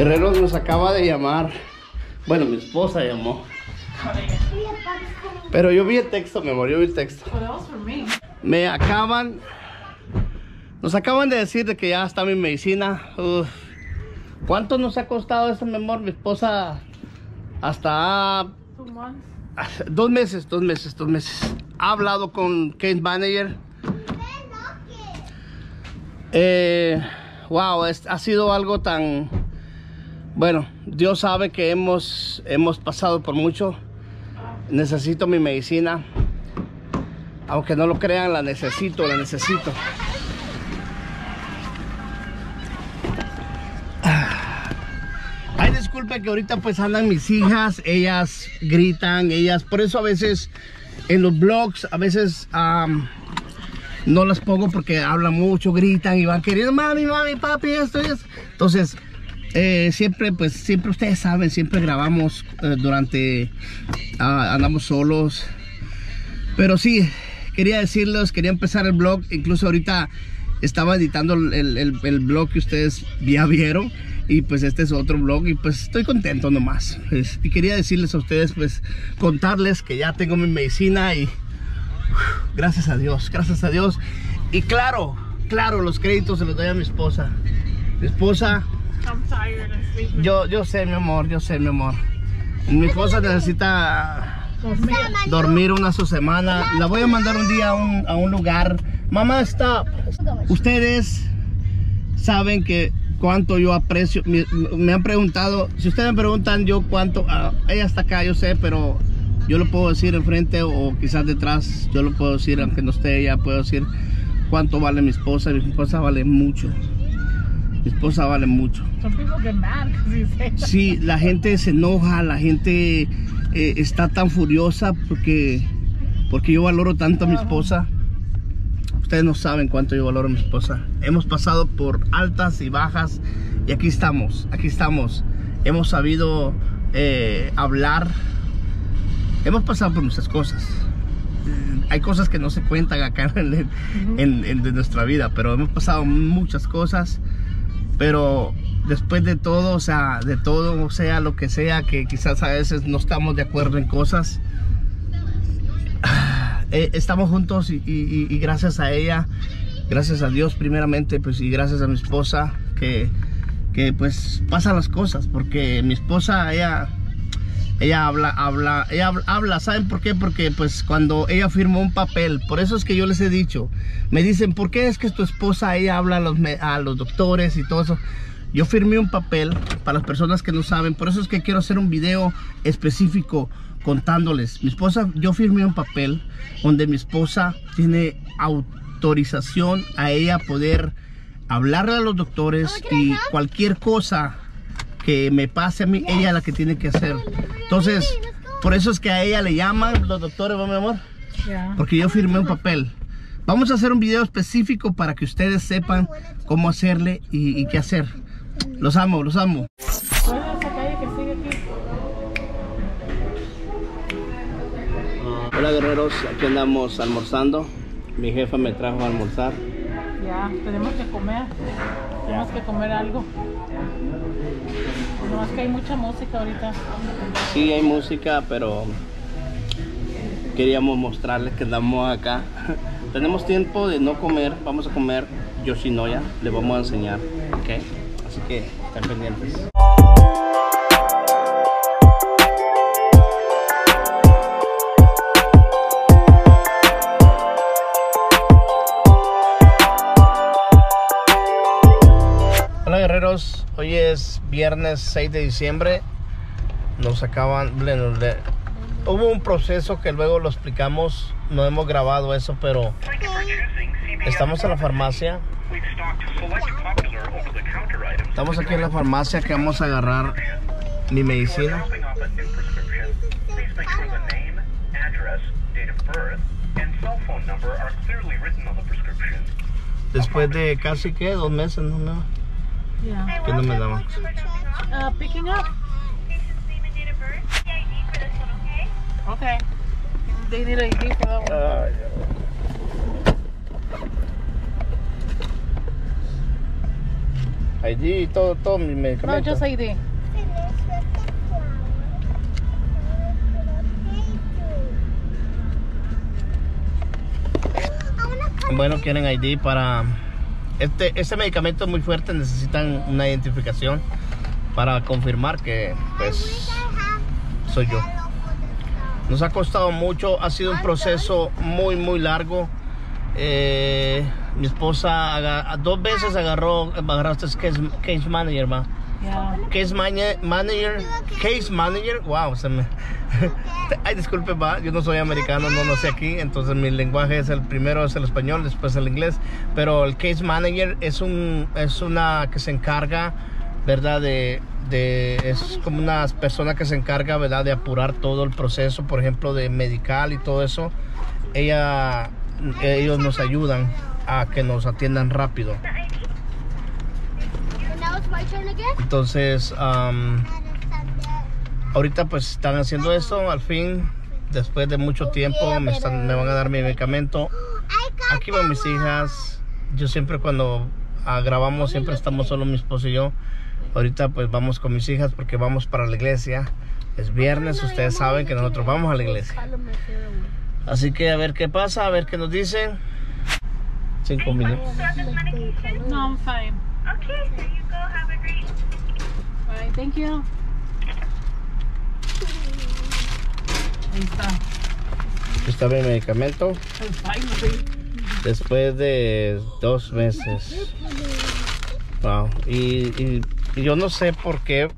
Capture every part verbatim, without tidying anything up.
Guerreros nos acaba de llamar. Bueno, mi esposa llamó. Pero yo vi el texto, mi amor, yo vi el texto. Me acaban... Nos acaban de decir de que ya está mi medicina. Uf. ¿Cuánto nos ha costado eso, mi amor? Mi esposa hasta... Dos meses, dos meses, dos meses. Ha hablado con Case Manager. Eh, wow, es, ha sido algo tan... Bueno, Dios sabe que hemos, hemos pasado por mucho. Necesito mi medicina. Aunque no lo crean, la necesito, la necesito. Ay, disculpe que ahorita pues andan mis hijas. Ellas gritan, ellas... Por eso a veces en los vlogs, a veces... Um, no las pongo porque hablan mucho, gritan y van queriendo mami, mami, papi, esto y esto. Entonces, eh, siempre, pues, siempre ustedes saben, siempre grabamos eh, durante, ah, andamos solos. Pero sí, quería decirles, quería empezar el vlog. Incluso ahorita estaba editando el, el, el vlog que ustedes ya vieron. Y pues este es otro vlog y pues estoy contento nomás. Pues, y quería decirles a ustedes, pues, contarles que ya tengo mi medicina y... Gracias a Dios, gracias a Dios. Y claro, claro, los créditos se los doy a mi esposa. Mi esposa... I'm tired and sleeping. Yo, yo sé, mi amor, yo sé, mi amor. Mi esposa necesita dormir, dormir una su semana. La voy a mandar un día a un, a un lugar. Mamá, stop. Ustedes saben que cuánto yo aprecio. Me, me han preguntado, si ustedes me preguntan yo cuánto... Uh, ella está acá, yo sé, pero... Yo lo puedo decir enfrente o quizás detrás. Yo lo puedo decir, aunque no esté ella, puedo decir cuánto vale mi esposa. Mi esposa vale mucho. Mi esposa vale mucho. Sí, la gente se enoja, la gente eh, está tan furiosa porque, porque yo valoro tanto a mi esposa. Ustedes no saben cuánto yo valoro a mi esposa. Hemos pasado por altas y bajas y aquí estamos, aquí estamos. Hemos sabido eh, hablar. Hemos pasado por muchas cosas. Hay cosas que no se cuentan acá en, en, en, en de nuestra vida, pero hemos pasado muchas cosas. Pero después de todo, o sea, de todo, o sea, lo que sea, que quizás a veces no estamos de acuerdo en cosas, eh, estamos juntos y, y, y gracias a ella, gracias a Dios primeramente, pues, y gracias a mi esposa que, que pues pasan las cosas, porque mi esposa, ella... Ella habla, habla, ella habla, ¿saben por qué? Porque pues cuando ella firmó un papel, por eso es que yo les he dicho, me dicen, ¿por qué es que tu esposa, ella habla a los, a los doctores y todo eso? Yo firmé un papel, para las personas que no saben, por eso es que quiero hacer un video específico contándoles. Mi esposa, yo firmé un papel donde mi esposa tiene autorización a ella poder hablarle a los doctores y cualquier cosa que me pase a mí, ella es la que tiene que hacer. Entonces, por eso es que a ella le llaman los doctores, ¿va, mi amor? Porque yo firmé un papel. Vamos a hacer un video específico para que ustedes sepan cómo hacerle y, y qué hacer. Los amo, los amo. ¿Cuál es esta calle que sigue aquí? Hola, guerreros, aquí andamos almorzando. Mi jefa me trajo a almorzar. Ya, tenemos que comer. Tenemos que comer algo. No, es que hay mucha música ahorita. Sí, hay música, pero queríamos mostrarles que andamos acá. Tenemos tiempo de no comer. Vamos a comer Yoshinoya. Les vamos a enseñar, ¿ok? Así que estén pendientes. Guerreros, hoy es viernes seis de diciembre. Nos acaban bueno, de, hubo un proceso que luego lo explicamos, no hemos grabado eso, pero estamos en la farmacia. Estamos aquí en la farmacia que vamos a agarrar mi medicina. Después de casi que dos meses, no, no. Yeah. ¿Qué no me daban? Uh, picking up. Okay. They need an I D for that one. Uh, yeah. I D, todo, todo mi medicamento. No, just I D. Bueno, quieren I D para... Este, este medicamento es muy fuerte, necesitan una identificación para confirmar que, pues, soy yo. Nos ha costado mucho, ha sido un proceso muy, muy largo. Eh, mi esposa agarra, dos veces agarró, agarraste case, case manager, ma. Yeah. Case manager, case manager, wow, se me... Ay, disculpe, va, yo no soy americano, no nací aquí, entonces mi lenguaje es el primero es el español, después el inglés, pero el case manager es un es una que se encarga, ¿verdad? De, de es como una persona que se encarga, ¿verdad? De apurar todo el proceso, por ejemplo, de medical y todo eso. Ella ellos nos ayudan a que nos atiendan rápido. Entonces, um, ahorita pues están haciendo eso. Al fin, después de mucho tiempo, me, están, me van a dar mi medicamento. Aquí van mis hijas. Yo siempre cuando ah, grabamos, siempre estamos solo mi esposo y yo. Ahorita pues vamos con mis hijas porque vamos para la iglesia. Es viernes, ustedes saben que nosotros vamos a la iglesia. Así que a ver qué pasa, a ver qué nos dicen. Cinco minutos. No, I'm fine. Okay, there you go. Have a great. All right, thank you. Ahí está. Aquí está mi medicamento. Después de dos meses. Wow. Y, y, y yo no sé por qué.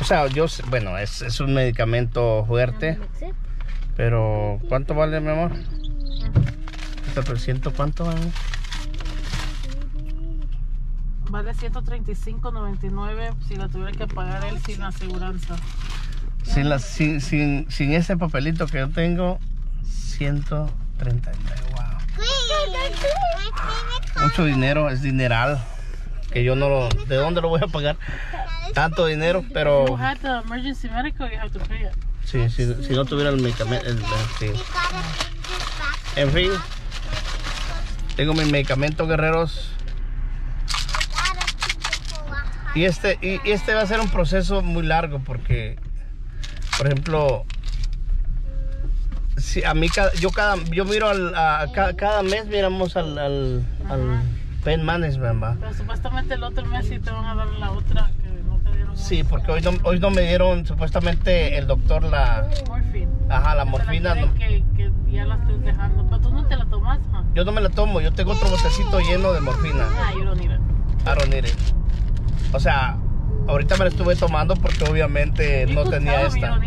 O sea, yo sé, bueno, es, es un medicamento fuerte. Pero, ¿cuánto vale, mi amor? ¿ciento cuánto vale? Vale ciento treinta y cinco noventa y nueve si la tuviera que pagar él sin la aseguranza. Sin, la, sin, sin, sin ese papelito que yo tengo, ciento treinta y nueve. Wow. Mucho dinero, es dineral. Que yo no lo... ¿De dónde lo voy a pagar? Tanto dinero, pero... Sí, si, si no tuviera el medicamento... El, sí. En fin, tengo mis medicamentos, guerreros. Y este, y, y este va a ser un proceso muy largo porque, por ejemplo, si a mí yo cada yo miro al a, cada, cada mes miramos al al, al pen management, ¿va? Pero supuestamente el otro mes sí te van a dar la otra que no te dieron. Sí, porque hoy no, hoy no me dieron supuestamente el doctor la morfina. Ajá, la morfina. No. Que, que ya la estoy dejando, pero tú no te la tomas. ¿Ah? Yo no me la tomo, yo tengo otro botecito lleno de morfina. Ah, yo lo miro. I don't need it. O sea, ahorita me la estuve tomando porque obviamente no tenía esta.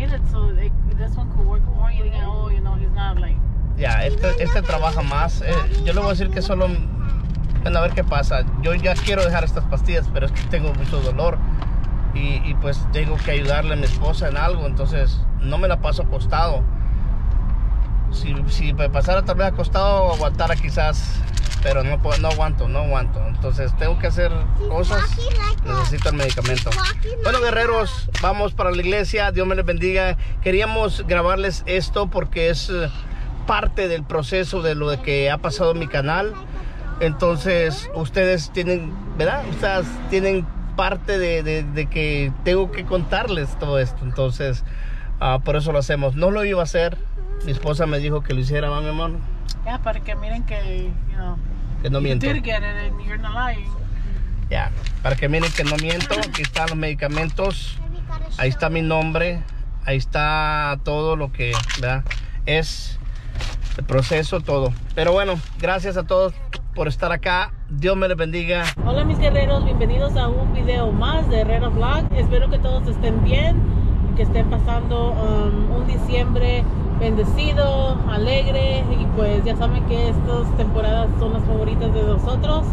Ya, este, este trabaja más. Eh, yo le voy a decir que solo... Bueno, a ver qué pasa. Yo ya quiero dejar estas pastillas, pero es que tengo mucho dolor. Y, y pues tengo que ayudarle a mi esposa en algo. Entonces, no me la paso acostado. Si, si me pasara tal vez acostado, aguantara quizás... Pero no, puedo, no aguanto, no aguanto. Entonces tengo que hacer cosas. Necesito el medicamento. Bueno, guerreros, vamos para la iglesia. Dios me les bendiga. Queríamos grabarles esto porque es parte del proceso de lo que ha pasado en mi canal. Entonces ustedes tienen, ¿verdad? Ustedes tienen parte de, de, de que tengo que contarles todo esto. Entonces uh, por eso lo hacemos. No lo iba a hacer. Mi esposa me dijo que lo hiciera, ¿va, mi hermano? Ya, yeah, para que miren que, you know, que no miento. Ya, para que miren que no miento. Aquí están los medicamentos. Ahí está mi nombre. Ahí está todo lo que, ¿verdad? Es el proceso, todo. Pero bueno, gracias a todos por estar acá. Dios me les bendiga. Hola, mis guerreros. Bienvenidos a un video más de Herrera Vlogs. Espero que todos estén bien. Que estén pasando um, un diciembre bendecido, alegre, y pues ya saben que estas temporadas son las favoritas de nosotros.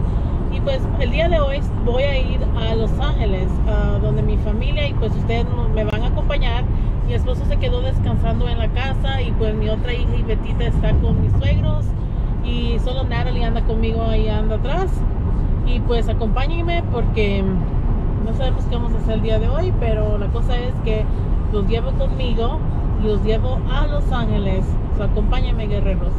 Y pues el día de hoy voy a ir a Los Ángeles, uh, donde mi familia y pues ustedes me van a acompañar. Mi esposo se quedó descansando en la casa y pues mi otra hija y Betita está con mis suegros y solo Natalie anda conmigo ahí anda atrás. Y pues acompáñenme porque no sabemos qué vamos a hacer el día de hoy, pero la cosa es que los llevo conmigo. Los llevo a Los Ángeles. So, acompáñenme, guerreros.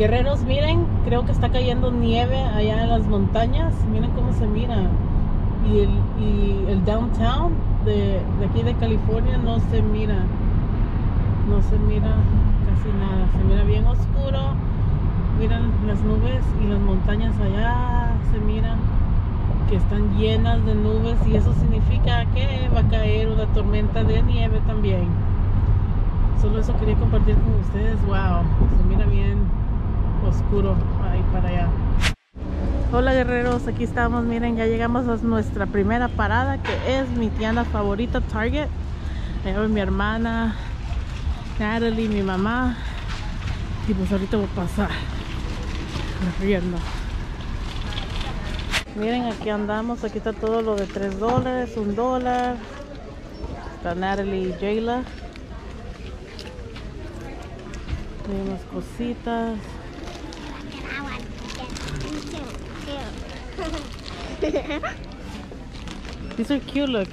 Guerreros, miren, creo que está cayendo nieve allá en las montañas. Miren cómo se mira. Y el, y el downtown de, de aquí de California no se mira. No se mira casi nada. Se mira bien oscuro. Miren las nubes y las montañas allá se miran que están llenas de nubes, y eso significa que va a caer una tormenta de nieve también. Solo eso quería compartir con ustedes. Wow, se mira bien oscuro ahí para allá. Hola guerreros, aquí estamos. Miren, ya llegamos a nuestra primera parada, que es mi tienda favorita, Target. Ahí voy mi hermana Natalie, mi mamá, y pues ahorita voy a pasar corriendo. Miren, aquí andamos, aquí está todo lo de tres dólares, un dólar. Está Natalie y Jayla. Hay unas cositas. These are cute, look.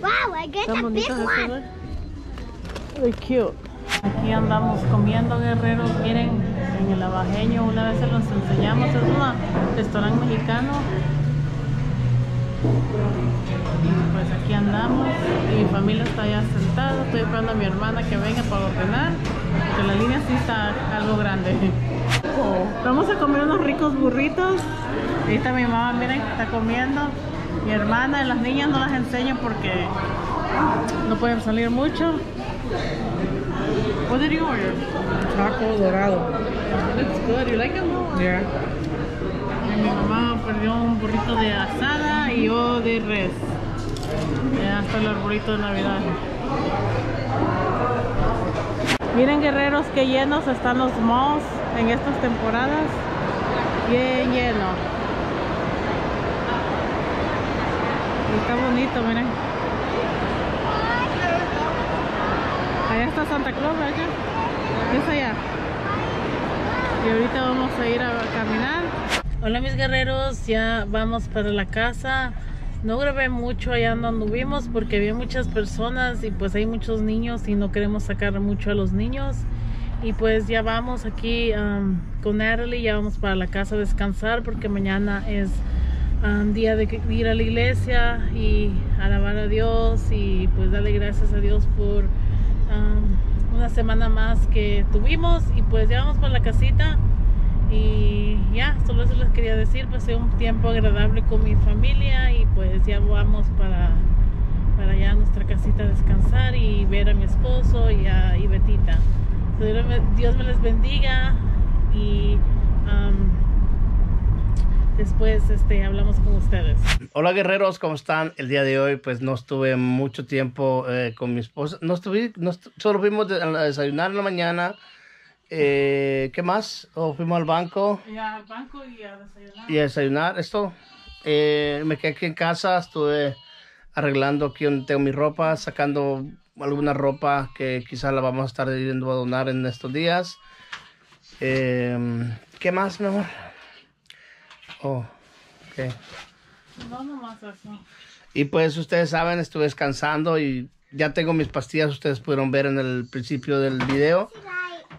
Wow, I get a big one. They're cute. Aquí andamos comiendo, guerreros. Miren, en el Abajeño, una vez se los enseñamos. Es un restaurante mexicano. Y pues aquí andamos. Y mi familia está allá sentada. Estoy esperando a mi hermana que venga para ordenar, porque la línea sí está algo grande. Oh. Vamos a comer unos ricos burritos. Ahí está mi mamá, miren, está comiendo. Mi hermana, las niñas no las enseño porque no pueden salir mucho. What did you order? Taco dorado. Looks good. You like it? Yeah. Y mi mamá perdió un burrito de asada y yo de res. Ya está el arbolito de Navidad. Miren guerreros, que llenos están los malls en estas temporadas. Bien lleno. Y está bonito, miren. Allá está Santa Claus, ¿verdad? Es allá. Y ahorita vamos a ir a caminar. Hola mis guerreros, ya vamos para la casa. No grabé mucho allá donde anduvimos porque había muchas personas y pues hay muchos niños y no queremos sacar mucho a los niños. Y pues ya vamos aquí um, con Natalie, ya vamos para la casa a descansar porque mañana es Um, día de ir a la iglesia y alabar a Dios y pues darle gracias a Dios por um, una semana más que tuvimos. Y pues ya vamos para la casita y ya, solo eso les quería decir. Pasé un tiempo agradable con mi familia y pues ya vamos para, para allá a nuestra casita a descansar y ver a mi esposo y a y Betita. Dios me les bendiga y um, después este, hablamos con ustedes. Hola guerreros, ¿cómo están? El día de hoy pues no estuve mucho tiempo eh, con mi esposa. No estuve, no estuve, solo fuimos a desayunar en la mañana. Eh, ¿Qué más? Oh, fuimos al banco. Ya, al banco y a desayunar. Y a desayunar, esto. Eh, me quedé aquí en casa, estuve arreglando aquí donde tengo mi ropa, sacando alguna ropa que quizás la vamos a estar yendo a donar en estos días. Eh, ¿Qué más, mi amor? Oh, ok. No, nomás eso. Y pues ustedes saben, estuve descansando y ya tengo mis pastillas. Ustedes pudieron ver en el principio del video.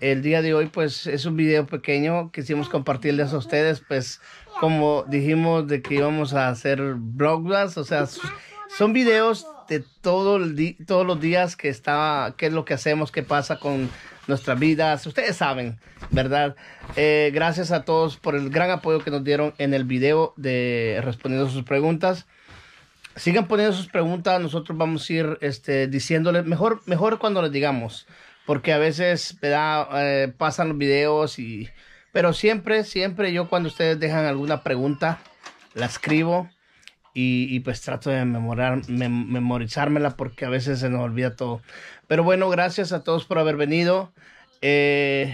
El día de hoy pues es un video pequeño. Quisimos compartirles a ustedes pues como dijimos de que íbamos a hacer vlogs. O sea, son videos de todo el todos los días que está, qué es lo que hacemos, qué pasa con nuestras vidas, ustedes saben, ¿verdad? Eh, gracias a todos por el gran apoyo que nos dieron en el video de respondiendo sus preguntas. Sigan poniendo sus preguntas, nosotros vamos a ir este, diciéndoles, mejor, mejor cuando les digamos, porque a veces eh, pasan los videos, y, pero siempre, siempre yo cuando ustedes dejan alguna pregunta, la escribo y, y pues trato de memorar, mem, memorizármela porque a veces se nos olvida todo. Pero bueno, gracias a todos por haber venido. Eh,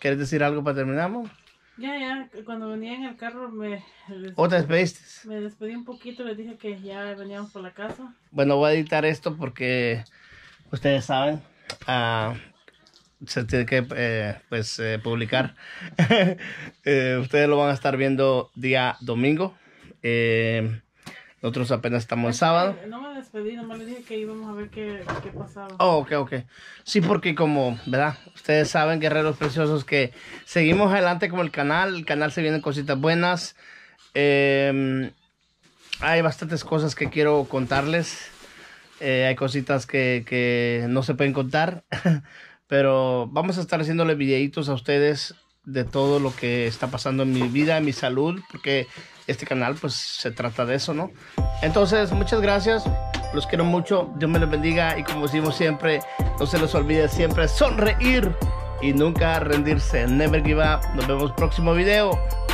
¿Quieres decir algo para terminar? Ya, ya. Cuando venía en el carro me... ¿O te despediste? Me despedí un poquito. Les dije que ya veníamos por la casa. Bueno, voy a editar esto porque ustedes saben. Uh, se tiene que eh, pues, eh, publicar. eh, ustedes lo van a estar viendo día domingo. Eh... Nosotros apenas estamos el sábado. No me despedí, nomás le dije que íbamos a ver qué, qué pasaba. Oh, ok, ok. Sí, porque como, ¿verdad? Ustedes saben, guerreros preciosos, que seguimos adelante con el canal. El canal se vienen cositas buenas. Eh, hay bastantes cosas que quiero contarles. Eh, hay cositas que, que no se pueden contar. Pero vamos a estar haciéndole videitos a ustedes de todo lo que está pasando en mi vida, en mi salud, porque este canal pues se trata de eso, ¿no? Entonces, muchas gracias, los quiero mucho, Dios me los bendiga y como decimos siempre, no se les olvide siempre sonreír y nunca rendirse, never give up. Nos vemos en el próximo video.